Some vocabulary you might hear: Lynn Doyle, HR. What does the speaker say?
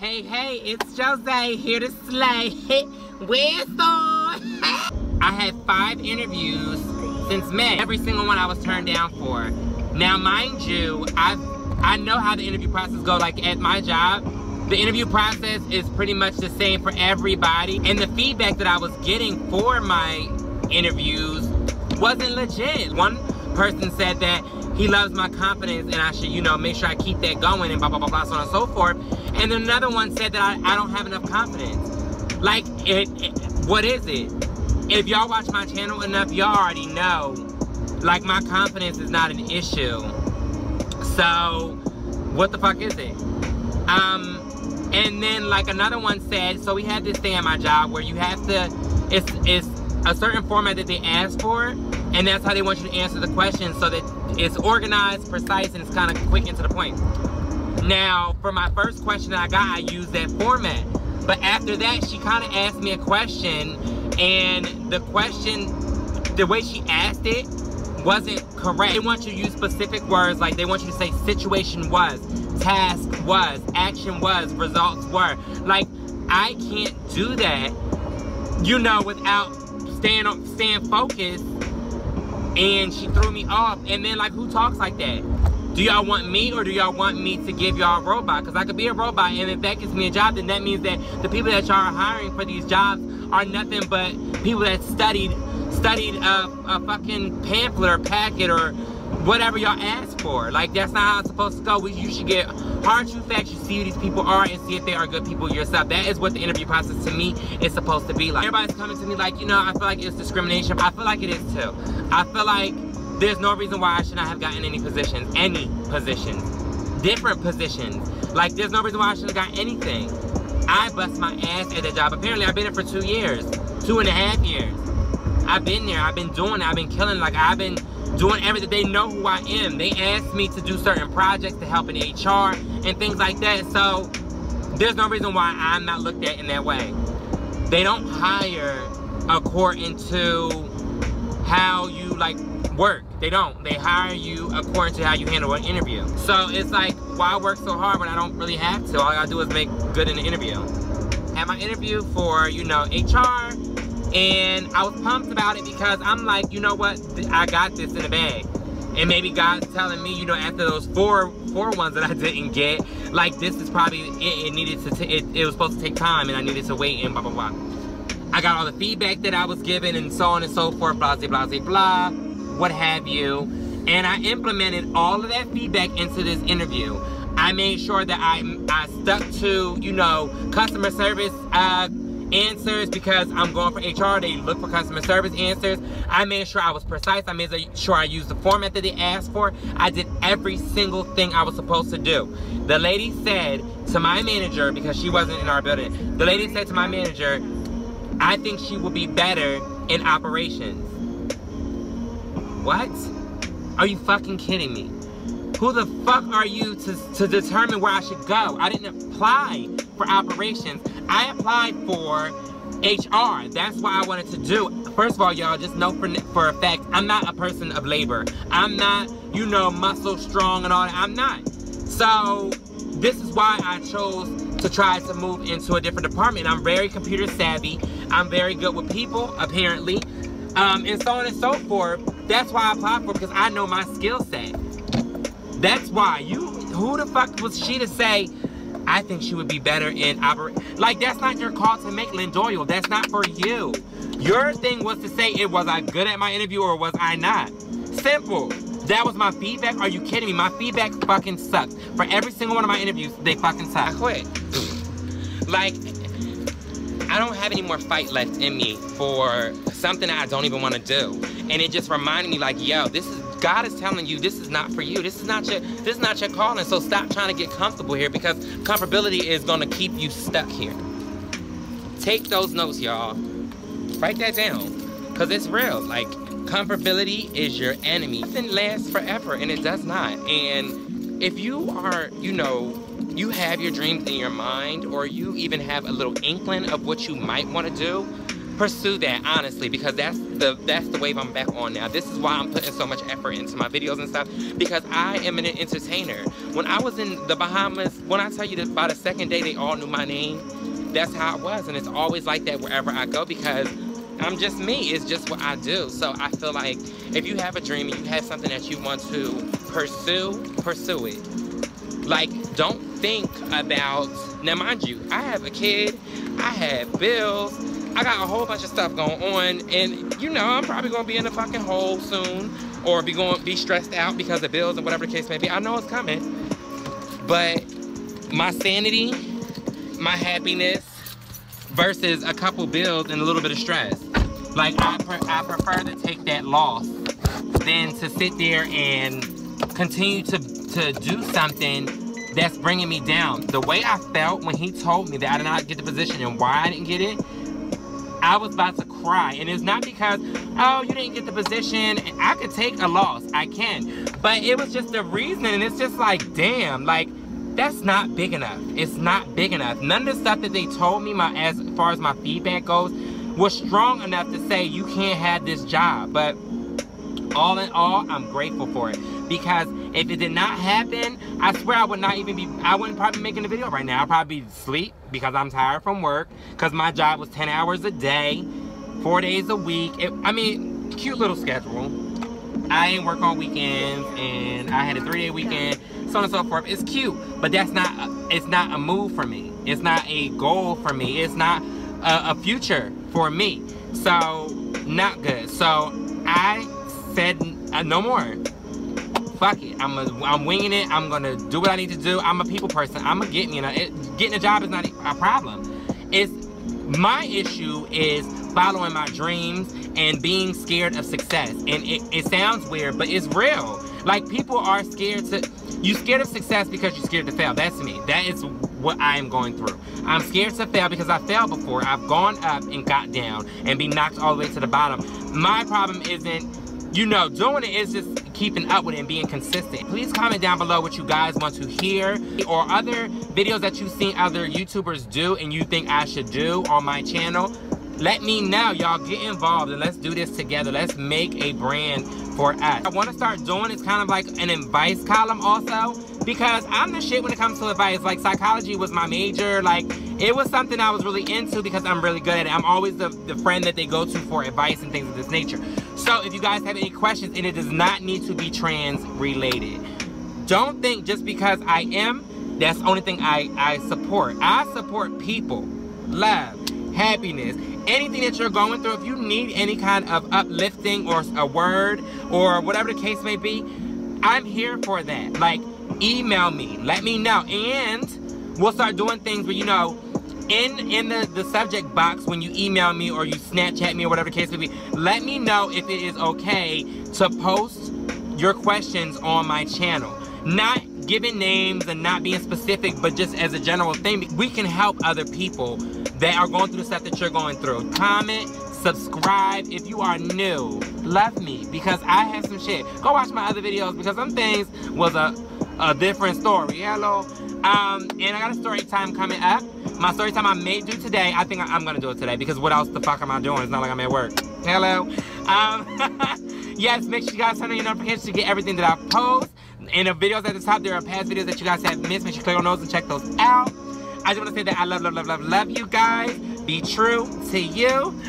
Hey, hey, it's Jose here to slay. Whistle! I had 5 interviews since May. Every single one I was turned down for. Now, mind you, I know how the interview process goes. Like at my job, the interview process is pretty much the same for everybody. And the feedback that I was getting for my interviews wasn't legit. One person said that he loves my confidence and I should, you know, make sure I keep that going and blah, blah, blah, blah, so on and so forth. And then another one said that I don't have enough confidence. Like, what is it? If y'all watch my channel enough, y'all already know, like, my confidence is not an issue. So, what the fuck is it? And then, like, another one said, so we had this thing at my job where you have to, it's a certain format that they ask for, and that's how they want you to answer the question so that it's organized, precise, and it's kind of quick and to the point. Now, for my first question that I got, I used that format. But after that, she kind of asked me a question, and the question, the way she asked it, wasn't correct. They want you to use specific words, like they want you to say situation was, task was, action was, results were. Like, I can't do that, you know, without staying focused. And she threw me off. And then, like, who talks like that? Do y'all want me, or do y'all want me to give y'all a robot? Because I could be a robot, and if that gives me a job, then that means that the people that y'all are hiring for these jobs are nothing but people that studied a fucking pamphlet or packet or whatever y'all asked for. Like, that's not how it's supposed to go. You should get hard true facts. You see who these people are and see if they are good people yourself. That is what the interview process to me is supposed to be like. Everybody's coming to me like, you know, I feel like it's discrimination. I feel like it is too. I feel like there's no reason why I should not have gotten different positions. Like, there's no reason why I should have gotten anything. I bust my ass at that job. Apparently, I've been there for 2 years, 2.5 years. I've been there, I've been doing it, I've been killing, like, I've been doing everything. They know who I am. They asked me to do certain projects to help in HR and things like that. So, there's no reason why I'm not looked at in that way. They don't hire according to how you, like, work. They don't. They hire you according to how you handle an interview. So it's like, why work so hard when I don't really have to? All I gotta do is make good in the interview. Had my interview for, you know, HR, and I was pumped about it because I'm like, you know what, I got this in the bag. And maybe God's telling me, you know, after those four ones that I didn't get, like, this is probably it. It needed to it was supposed to take time, and I needed to wait and blah blah blah. I got all the feedback that I was given and so on and so forth, blah blah blah blah, what have you, and I implemented all of that feedback into this interview. I made sure that I stuck to, you know, customer service answers, because I'm going for HR, they look for customer service answers. I made sure I was precise, I made sure I used the format that they asked for. I did every single thing I was supposed to do. The lady said to my manager, because she wasn't in our building, the lady said to my manager, I think she will be better in operations. What? Are you fucking kidding me? Who the fuck are you to determine where I should go? I didn't apply for operations. I applied for HR. That's what I wanted to do. First of all, y'all, just know for a fact, I'm not a person of labor. I'm not, you know, muscle strong and all that. I'm not. So this is why I chose to try to move into a different department. I'm very computer savvy. I'm very good with people, apparently. And so on and so forth. That's why I applied for it, because I know my skill set. That's why. Who the fuck was she to say, I think she would be better in like, that's not your call to make, Lynn Doyle. That's not for you. Your thing was to say, was I good at my interview or was I not? Simple. That was my feedback. Are you kidding me? My feedback fucking sucks. For every single one of my interviews, they fucking suck. I quit. Like, I don't have any more fight left in me for something that I don't even want to do. And it just reminded me, like, yo, this is, God is telling you, this is not for you. This is not your calling. So stop trying to get comfortable here, because comfortability is going to keep you stuck here. Take those notes, y'all. Write that down, because it's real. Like, comfortability is your enemy. Nothing lasts forever, and it does not. And if you are, you know, you have your dreams in your mind, or you even have a little inkling of what you might want to do, pursue that, honestly, because that's the wave I'm back on now. This is why I'm putting so much effort into my videos and stuff, because I am an entertainer. When I was in the Bahamas, when I tell you that by the second day they all knew my name, that's how it was, and it's always like that wherever I go, because I'm just me. It's just what I do. So I feel like if you have a dream and you have something that you want to pursue, pursue it. Like, don't think about, now mind you, I have a kid, I have bills, I got a whole bunch of stuff going on, and you know, I'm probably gonna be in a fucking hole soon, or be stressed out because of bills and whatever the case may be. I know it's coming, but my sanity, my happiness, versus a couple bills and a little bit of stress. Like, I prefer to take that loss than to sit there and continue to do something that's bringing me down. The way I felt when he told me that I did not get the position and why I didn't get it, I was about to cry. And it's not because, oh, you didn't get the position. I could take a loss, I can. But it was just the reason, and it's just like, damn, like, that's not big enough. It's not big enough. None of the stuff that they told me, as far as my feedback goes, was strong enough to say you can't have this job. But all in all, I'm grateful for it, because if it did not happen, I swear I would not even be, I wouldn't probably be making a video right now. I'd probably be asleep because I'm tired from work, because my job was 10 hours a day, 4 days a week. I mean, cute little schedule. I didn't work on weekends, and I had a 3-day weekend. So on and so forth. It's cute, but that's not, it's not a move for me. It's not a goal for me. It's not a future for me. So, not good. So, I said no more. Fuck it. I'm winging it. I'm going to do what I need to do. I'm a people person. I'm a get, you know, getting a job is not a problem. It's, my issue is following my dreams and being scared of success. And it sounds weird, but it's real. Like, people are scared to, you're scared of success because you're scared to fail. That's me. That is what I am going through. I'm scared to fail because I failed before. I've gone up and got down and been knocked all the way to the bottom. My problem isn't, you know, doing it, is just keeping up with it and being consistent. Please comment down below what you guys want to hear, or other videos that you've seen other YouTubers do and you think I should do on my channel. Let me know. Y'all get involved and let's do this together. Let's make a brand for us. I want to start doing, it's kind of like an advice column also, because I'm the shit when it comes to advice. Like, psychology was my major. Like, it was something I was really into because I'm really good at it. I'm always the friend that they go to for advice and things of this nature. So if you guys have any questions, and it does not need to be trans related. Don't think just because I am, that's the only thing I support. I support people, love, happiness, anything that you're going through. If you need any kind of uplifting or a word or whatever the case may be, I'm here for that. Like, email me, let me know, and we'll start doing things where, you know, in the subject box when you email me or you Snapchat me or whatever the case may be, let me know if it is okay to post your questions on my channel. Not giving names and not being specific, but just as a general thing, we can help other people that are going through the stuff that you're going through. Comment, subscribe. If you are new, love me, because I have some shit. Go watch my other videos, because some things was a different story. Hello. And I got a story time coming up. My story time I may do today. I think I'm gonna do it today, because what else the fuck am I doing? It's not like I'm at work. Hello. Yes, make sure you guys turn on your notifications to get everything that I post. In the videos at the top, there are past videos that you guys have missed. Make sure you click on those and check those out. I just want to say that I love you guys. Be true to you.